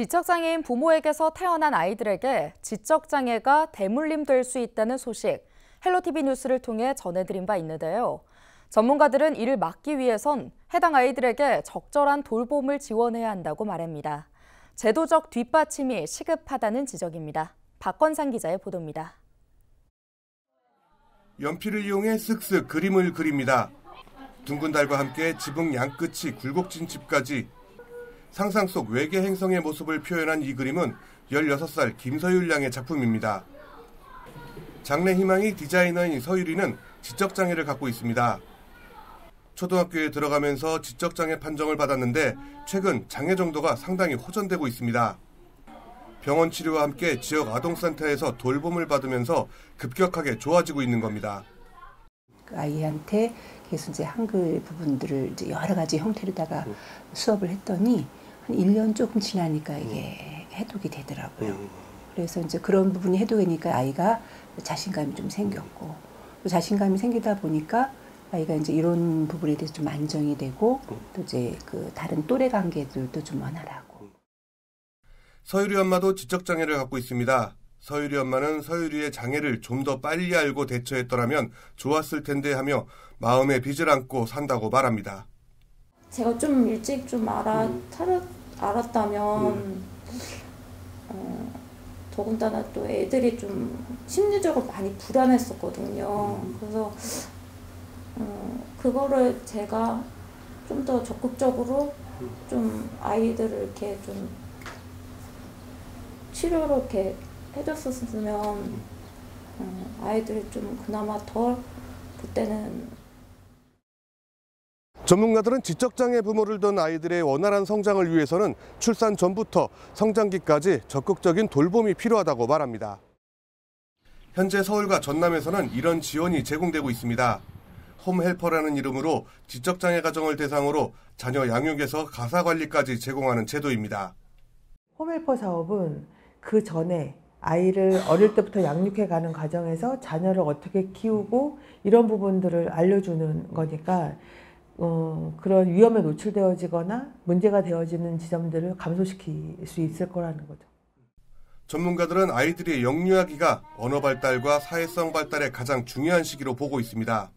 지적장애인 부모에게서 태어난 아이들에게 지적장애가 대물림될 수 있다는 소식, 헬로TV 뉴스를 통해 전해드린 바 있는데요. 전문가들은 이를 막기 위해선 해당 아이들에게 적절한 돌봄을 지원해야 한다고 말합니다. 제도적 뒷받침이 시급하다는 지적입니다. 박건상 기자의 보도입니다. 연필을 이용해 쓱쓱 그림을 그립니다. 둥근 달과 함께 지붕 양끝이 굴곡진 집까지. 상상 속 외계 행성의 모습을 표현한 이 그림은 16살 김서윤 양의 작품입니다. 장래 희망이 디자이너인 서유리는 지적장애를 갖고 있습니다. 초등학교에 들어가면서 지적장애 판정을 받았는데 최근 장애 정도가 상당히 호전되고 있습니다. 병원 치료와 함께 지역 아동센터에서 돌봄을 받으면서 급격하게 좋아지고 있는 겁니다. 그 아이한테 계속 이제 한글 부분들을 이제 여러 가지 형태로다가 수업을 했더니 한 1년 조금 지나니까 이게 해독이 되더라고요. 그래서 이제 그런 부분이 해독이니까 아이가 자신감이 좀 생겼고, 또 자신감이 생기다 보니까 아이가 이제 이런 부분에 대해서 좀 안정이 되고, 또 이제 그 다른 또래 관계들도 좀 원활하고. 서유리 엄마도 지적장애를 갖고 있습니다. 서유리 엄마는 서유리의 장애를 좀 더 빨리 알고 대처했더라면 좋았을 텐데 하며 마음에 빚을 안고 산다고 말합니다. 제가 좀 일찍 좀 알았다면 더군다나 또 애들이 좀 심리적으로 많이 불안했었거든요. 그래서 그거를 제가 좀 더 적극적으로 좀 아이들을 이렇게 좀 치료로 이렇게 해줬었으면 아이들이 좀 그나마 덜 그때는. 전문가들은 지적장애 부모를 둔 아이들의 원활한 성장을 위해서는 출산 전부터 성장기까지 적극적인 돌봄이 필요하다고 말합니다. 현재 서울과 전남에서는 이런 지원이 제공되고 있습니다. 홈헬퍼라는 이름으로 지적장애 가정을 대상으로 자녀 양육에서 가사관리까지 제공하는 제도입니다. 홈헬퍼 사업은 그 전에 아이를 어릴 때부터 양육해가는 과정에서 자녀를 어떻게 키우고 이런 부분들을 알려주는 거니까 그런 위험에 노출되어지거나 문제가 되어지는 지점들을 감소시킬 수 있을 거라는 거죠. 전문가들은 아이들의 영유아기가 언어 발달과 사회성 발달의 가장 중요한 시기로 보고 있습니다.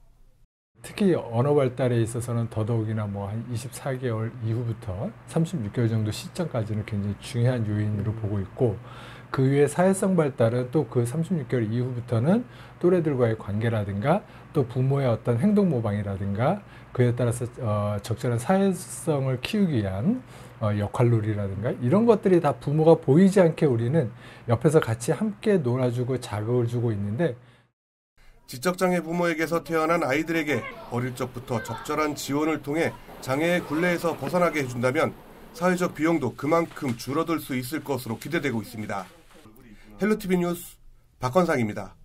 특히 언어 발달에 있어서는 더더욱이나 한 24개월 이후부터 36개월 정도 시점까지는 굉장히 중요한 요인으로 보고 있고, 그 외에 사회성 발달은 또 그 36개월 이후부터는 또래들과의 관계라든가 또 부모의 어떤 행동 모방이라든가 그에 따라서 적절한 사회성을 키우기 위한 역할놀이라든가 이런 것들이 다 부모가 보이지 않게 우리는 옆에서 같이 함께 놀아주고 자극을 주고 있는데, 지적장애 부모에게서 태어난 아이들에게 어릴 적부터 적절한 지원을 통해 장애의 굴레에서 벗어나게 해준다면 사회적 비용도 그만큼 줄어들 수 있을 것으로 기대되고 있습니다. 헬로TV 뉴스 박건상입니다.